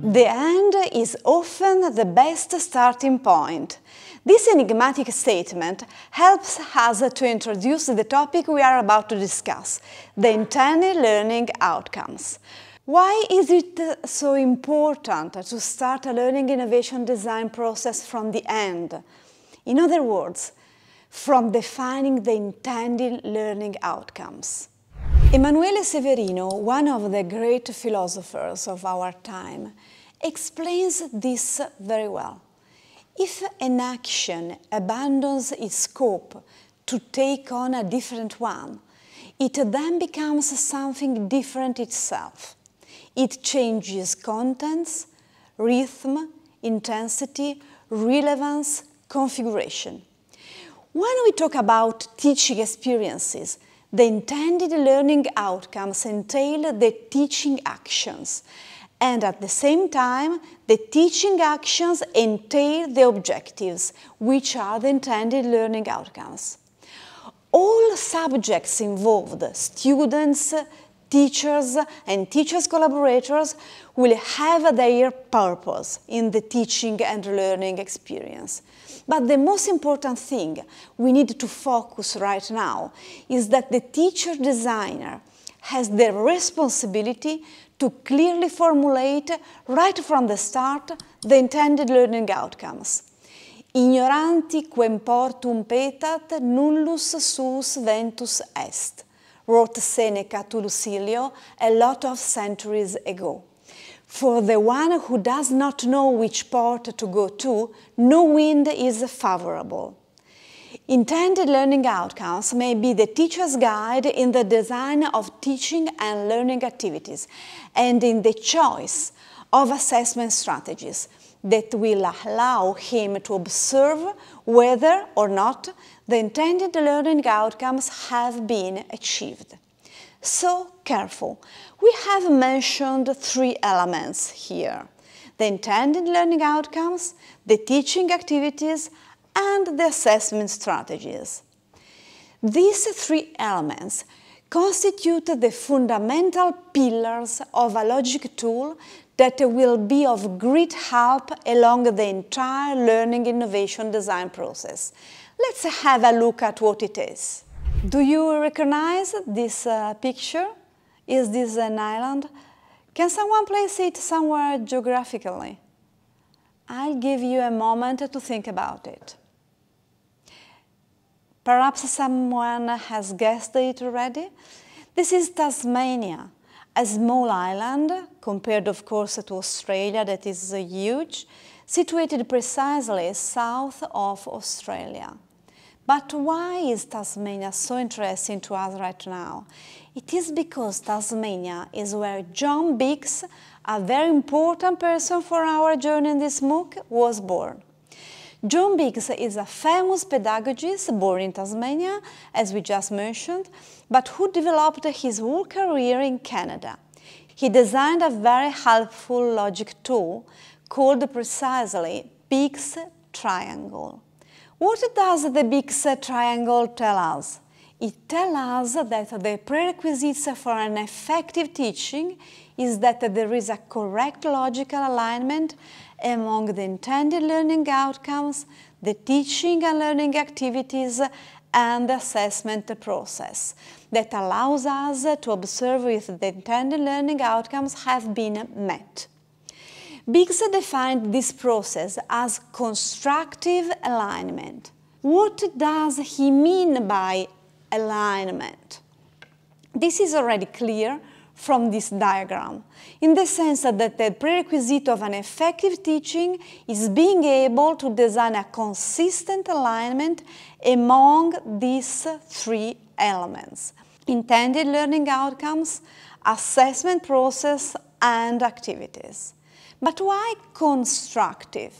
The end is often the best starting point. This enigmatic statement helps us to introduce the topic we are about to discuss, the intended learning outcomes. Why is it so important to start a learning innovation design process from the end? In other words, from defining the intended learning outcomes. Emanuele Severino, one of the great philosophers of our time, explains this very well. If an action abandons its scope to take on a different one, it then becomes something different itself. It changes contents, rhythm, intensity, relevance, configuration. When we talk about teaching experiences, the intended learning outcomes entail the teaching actions, and at the same time, the teaching actions entail the objectives, which are the intended learning outcomes. All subjects involved, students, teachers, and teachers' collaborators, will have their purpose in the teaching and learning experience. But the most important thing we need to focus right now is that the teacher designer has the responsibility to clearly formulate, right from the start, the intended learning outcomes. Ignoranti quem portum petat, nullus suus ventus est, wrote Seneca to Lucilio a lot of centuries ago. For the one who does not know which port to go to, no wind is favorable. Intended learning outcomes may be the teacher's guide in the design of teaching and learning activities and in the choice of assessment strategies that will allow him to observe whether or not the intended learning outcomes have been achieved. So careful, we have mentioned three elements here: the intended learning outcomes, the teaching activities, and the assessment strategies. These three elements constitute the fundamental pillars of a logic tool that will be of great help along the entire learning innovation design process. Let's have a look at what it is. Do you recognize this picture? Is this an island? Can someone place it somewhere geographically? I'll give you a moment to think about it. Perhaps someone has guessed it already. This is Tasmania, a small island, compared of course to Australia that is huge, situated precisely south of Australia. But why is Tasmania so interesting to us right now? It is because Tasmania is where John Biggs, a very important person for our journey in this MOOC, was born. John Biggs is a famous pedagogist born in Tasmania, as we just mentioned, but who developed his whole career in Canada. He designed a very helpful logic tool called precisely Biggs Triangle. What does the Biggs Triangle tell us? It tells us that the prerequisites for an effective teaching is that there is a correct logical alignment among the intended learning outcomes, the teaching and learning activities, and the assessment process that allows us to observe if the intended learning outcomes have been met. Biggs defined this process as constructive alignment. What does he mean by alignment? This is already clear from this diagram, in the sense that the prerequisite of an effective teaching is being able to design a consistent alignment among these three elements: intended learning outcomes, assessment process, and activities. But why constructive?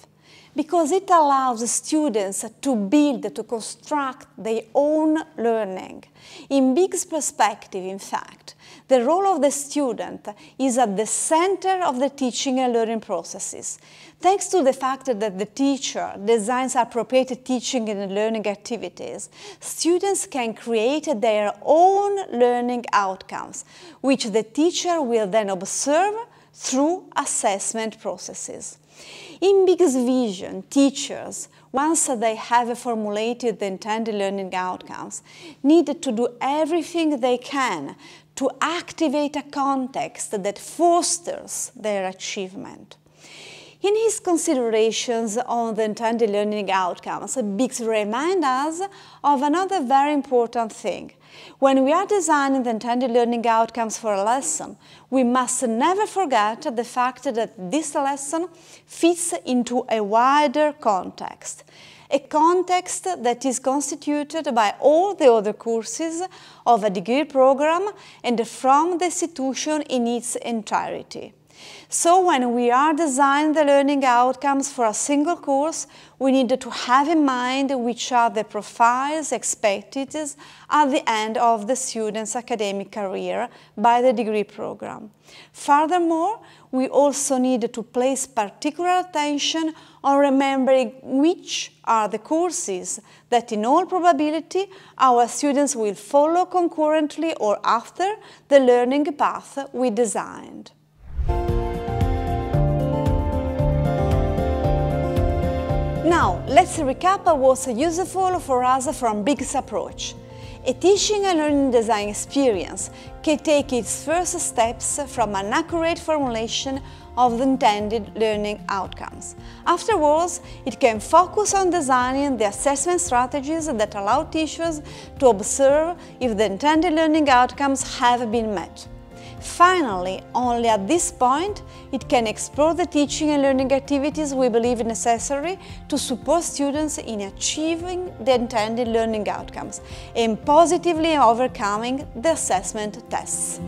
because it allows students to build, to construct their own learning. In Biggs' perspective, in fact, the role of the student is at the center of the teaching and learning processes. Thanks to the fact that the teacher designs appropriate teaching and learning activities, students can create their own learning outcomes, which the teacher will then observe through assessment processes. In Biggs' vision, teachers, once they have formulated the intended learning outcomes, need to do everything they can to activate a context that fosters their achievement. In his considerations on the intended learning outcomes, Biggs reminds us of another very important thing. When we are designing the intended learning outcomes for a lesson, we must never forget the fact that this lesson fits into a wider context, a context that is constituted by all the other courses of a degree program and from the institution in its entirety. So when we are designing the learning outcomes for a single course, we need to have in mind which are the profiles expected at the end of the student's academic career by the degree program. Furthermore, we also need to place particular attention on remembering which are the courses that in all probability our students will follow concurrently or after the learning path we designed. Now, let's recap what's useful for us from Biggs' approach. A teaching and learning design experience can take its first steps from an accurate formulation of the intended learning outcomes. Afterwards, it can focus on designing the assessment strategies that allow teachers to observe if the intended learning outcomes have been met. Finally, only at this point, it can explore the teaching and learning activities we believe necessary to support students in achieving the intended learning outcomes and positively overcoming the assessment tests.